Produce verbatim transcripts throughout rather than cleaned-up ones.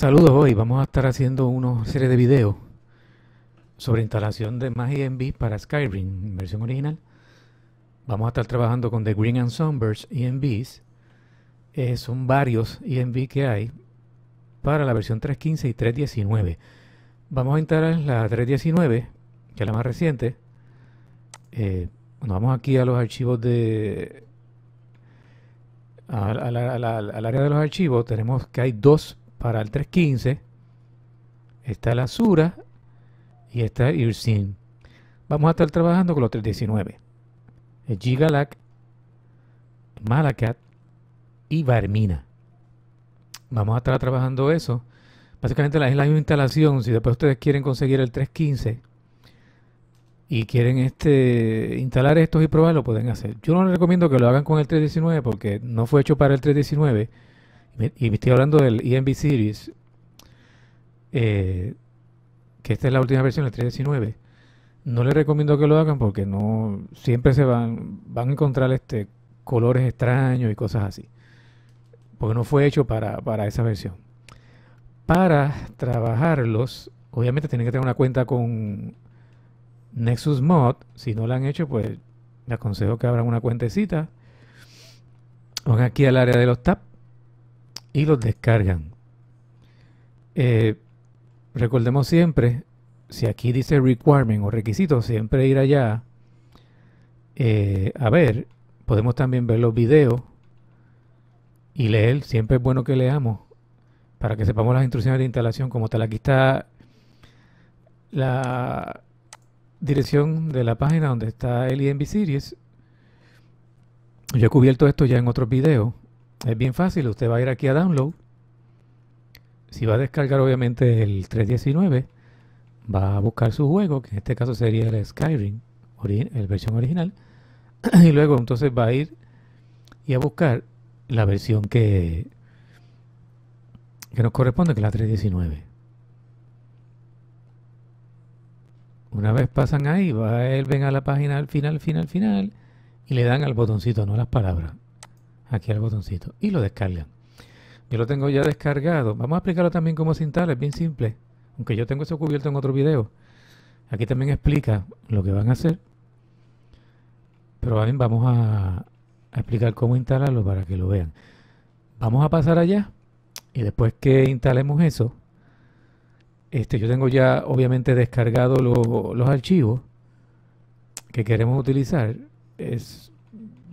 Saludos, hoy vamos a estar haciendo una serie de videos sobre instalación de más E N B para Skyrim, versión original. Vamos a estar trabajando con The Grim and Somber E N Bs. Eh, son varios E N B que hay para la versión tres punto quince y tres punto diecinueve. Vamos a instalar la tres punto diecinueve, que es la más reciente. Eh, bueno, vamos aquí a los archivos de... A, a la, a la, al área de los archivos tenemos que hay dos. Para el tres punto quince está la Azura y está el Irsin. Vamos a estar trabajando con los tres punto diecinueve. El GigaLac, Malacat y Varmina. Vamos a estar trabajando eso. Básicamente es la misma instalación. Si después ustedes quieren conseguir el tres punto quince y quieren este instalar estos y probarlo, pueden hacer. Yo no les recomiendo que lo hagan con el tres punto diecinueve porque no fue hecho para el tres punto diecinueve. Y me estoy hablando del E N B Series, eh, que esta es la última versión, la tres punto diecinueve. No les recomiendo que lo hagan porque no siempre se van, van a encontrar este colores extraños y cosas así. Porque no fue hecho para, para esa versión. Para trabajarlos, obviamente tienen que tener una cuenta con Nexus Mod. Si no la han hecho, pues les aconsejo que abran una cuentecita. Van aquí al área de los tabs y los descargan. Eh, recordemos siempre, si aquí dice requirement o requisitos, siempre ir allá eh, a ver. Podemos también ver los videos y leer. Siempre es bueno que leamos para que sepamos las instrucciones de instalación como tal. Aquí está la dirección de la página donde está el E N B Series. Yo he cubierto esto ya en otros videos. Es bien fácil, usted va a ir aquí a Download, si va a descargar obviamente el tres punto diecinueve, va a buscar su juego, que en este caso sería el Skyrim, la versión original, y luego entonces va a ir y a buscar la versión que, que nos corresponde, que es la tres punto diecinueve. Una vez pasan ahí, va él, ven a la página al final, final, final, y le dan al botoncito, no a las palabras. Aquí al botoncito y lo descargan. Yo lo tengo ya descargado. Vamos a explicarlo también cómo se instala, es bien simple, aunque yo tengo eso cubierto en otro video. Aquí también explica lo que van a hacer, pero bien, vamos a, a explicar cómo instalarlo para que lo vean. Vamos a pasar allá y después que instalemos eso, este, yo tengo ya obviamente descargado lo, los archivos que queremos utilizar. Es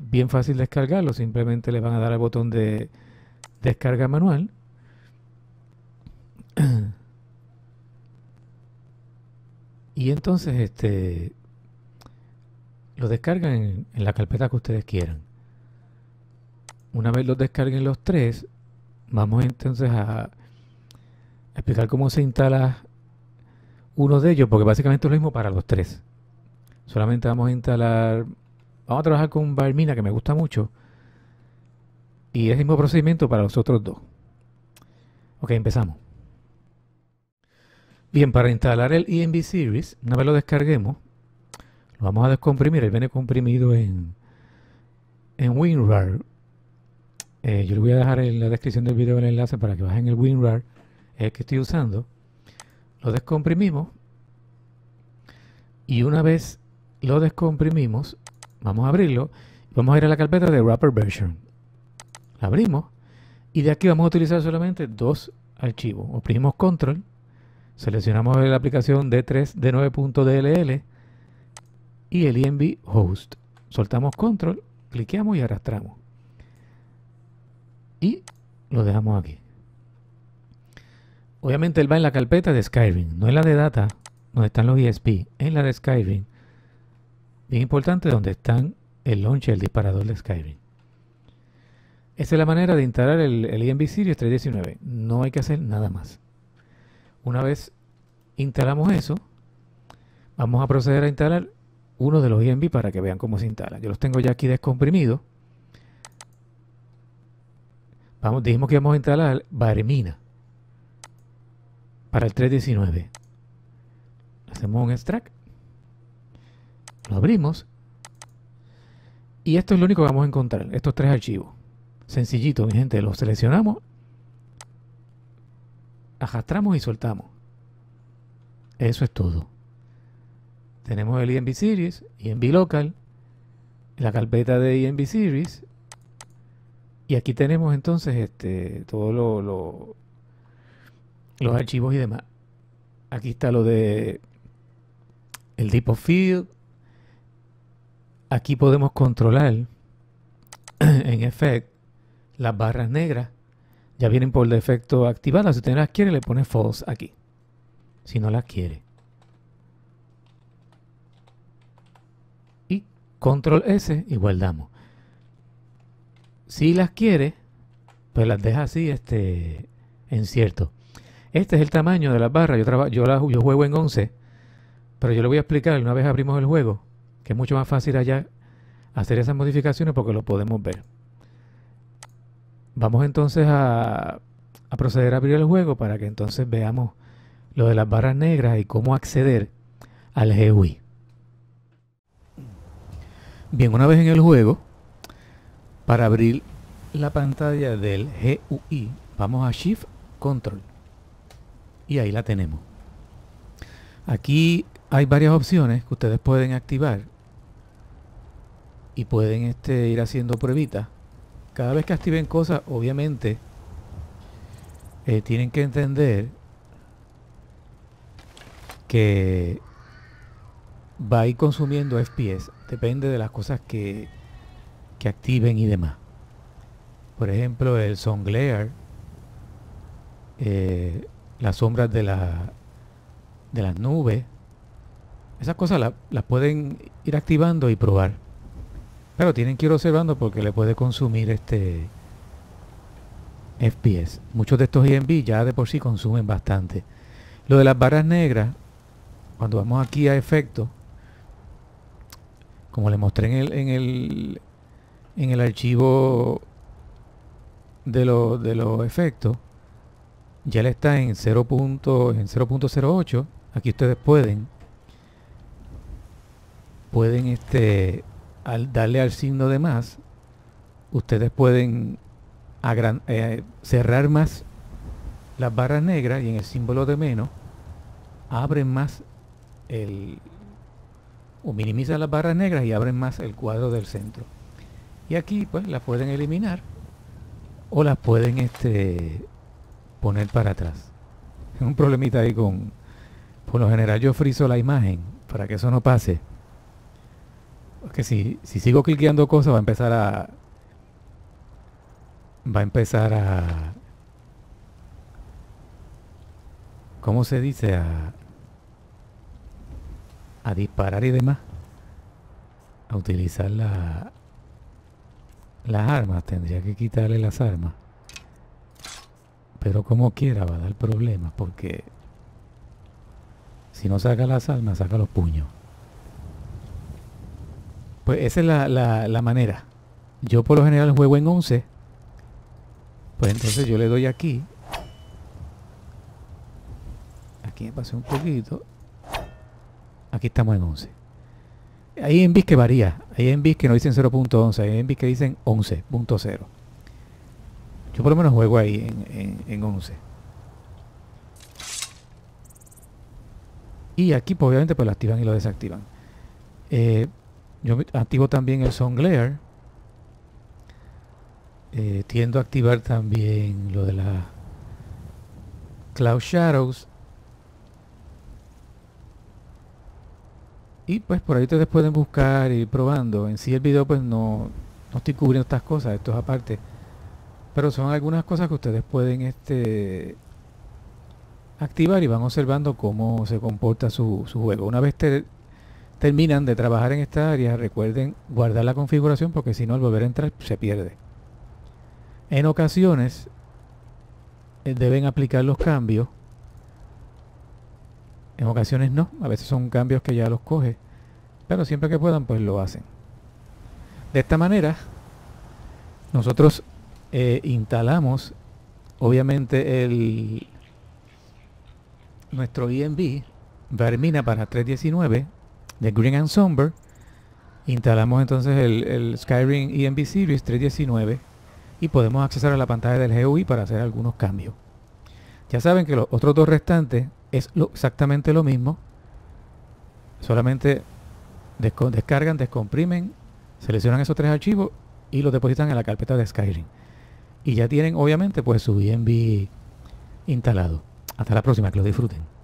bien fácil descargarlo, simplemente le van a dar al botón de descarga manual. Y entonces este lo descargan en, en la carpeta que ustedes quieran. Una vez los descarguen los tres, vamos entonces a, a explicar cómo se instala uno de ellos, porque básicamente es lo mismo para los tres. Solamente vamos a instalar... Vamos a trabajar con Varmina, que me gusta mucho. Y es el mismo procedimiento para los otros dos. Ok, empezamos. Bien, para instalar el E N B Series, una vez lo descarguemos, lo vamos a descomprimir. Él viene comprimido en, en WinRAR. Eh, yo le voy a dejar en la descripción del video el enlace para que bajen el WinRAR, el que estoy usando. Lo descomprimimos. Y una vez lo descomprimimos, vamos a abrirlo. Vamos a ir a la carpeta de Wrapper Version. La abrimos. Y de aquí vamos a utilizar solamente dos archivos. Oprimimos Control. Seleccionamos la aplicación D tres D nueve punto D L L y el E N V Host. Soltamos Control, cliqueamos y arrastramos. Y lo dejamos aquí. Obviamente él va en la carpeta de Skyrim, no en la de Data, donde están los E S P. En la de Skyrim. Bien importante, donde están el launcher, el disparador de Skyrim. Esa es la manera de instalar el, el E N B Series tres punto diecinueve. No hay que hacer nada más. Una vez instalamos eso, vamos a proceder a instalar uno de los E N B para que vean cómo se instala. Yo los tengo ya aquí descomprimidos. Vamos, dijimos que vamos a instalar Varmina para el tres punto diecinueve. Hacemos un extract. Lo abrimos y esto es lo único que vamos a encontrar, estos tres archivos. Sencillito, mi gente, los seleccionamos, arrastramos y soltamos. Eso es todo. Tenemos el E N B Series, E N B Local, la carpeta de E N B Series, y aquí tenemos entonces este todos lo, lo, los archivos y demás. Aquí está lo de el Depth of Field. Aquí podemos controlar en Effect las barras negras. Ya vienen por defecto activadas. Si usted no las quiere, le pone false aquí. Si no las quiere. Y control S y guardamos. Si las quiere, pues las deja así, este, en cierto. Este es el tamaño de las barras. Yo, traba, yo, la, yo juego en once. Pero yo le voy a explicar una vez abrimos el juego, que es mucho más fácil allá hacer esas modificaciones porque lo podemos ver. Vamos entonces a, a proceder a abrir el juego para que entonces veamos lo de las barras negras y cómo acceder al G U I. Bien, una vez en el juego, para abrir la pantalla del G U I, vamos a Shift Control. Y ahí la tenemos. Aquí hay varias opciones que ustedes pueden activar y pueden este, ir haciendo pruebitas. Cada vez que activen cosas, obviamente, eh, tienen que entender que va a ir consumiendo F P S. Depende de las cosas que, que activen y demás. Por ejemplo, el Sun Glare, eh, las sombras de, la, de las nubes. Esas cosas la, las pueden ir activando y probar. Pero tienen que ir observando porque le puede consumir este F P S. Muchos de estos E N B ya de por sí consumen bastante. Lo de las barras negras, cuando vamos aquí a efecto, como les mostré en el, en el, en el archivo de, lo, de los efectos, ya le está en cero punto cero ocho. Aquí ustedes pueden, pueden este... al darle al signo de más, ustedes pueden agran eh, cerrar más las barras negras y en el símbolo de menos abren más el, o minimizan las barras negras y abren más el cuadro del centro. Y aquí pues las pueden eliminar o las pueden este poner para atrás. Es un problemita ahí con, por lo general yo friso la imagen para que eso no pase. Que si, si sigo cliqueando cosas va a empezar a va a empezar a ¿cómo se dice? a a disparar y demás, a utilizar la, las armas. Tendría que quitarle las armas, pero como quiera va a dar problemas porque si no saca las armas, saca los puños. Pues esa es la, la, la manera. Yo por lo general juego en once. Pues entonces yo le doy aquí. Aquí me pasé un poquito. Aquí estamos en once. Hay E N Bs que varía. Hay E N Bs que no dicen cero punto once. Hay E N Bs que dicen once punto cero. Yo por lo menos juego ahí en, en, en once. Y aquí pues obviamente pues lo activan y lo desactivan. Eh... Yo activo también el Sun Glare. Eh, tiendo a activar también lo de la Cloud Shadows. Y pues por ahí ustedes pueden buscar y ir probando. En sí el video pues no, no estoy cubriendo estas cosas, esto es aparte. Pero son algunas cosas que ustedes pueden este, activar y van observando cómo se comporta su, su juego. Una vez te terminan de trabajar en esta área, recuerden guardar la configuración porque si no al volver a entrar se pierde. En ocasiones eh, deben aplicar los cambios, en ocasiones no, a veces son cambios que ya los coge, pero siempre que puedan pues lo hacen. De esta manera nosotros eh, instalamos obviamente el nuestro E N B Varmina para tres diecinueve The Grim and Somber. Instalamos entonces el, el Skyrim E N B Series tres diecinueve y podemos accesar a la pantalla del G U I para hacer algunos cambios. Ya saben que los otros dos restantes es lo, exactamente lo mismo. Solamente desco, descargan, descomprimen, seleccionan esos tres archivos y los depositan en la carpeta de Skyrim. Y ya tienen obviamente pues su E N V instalado. Hasta la próxima, que lo disfruten.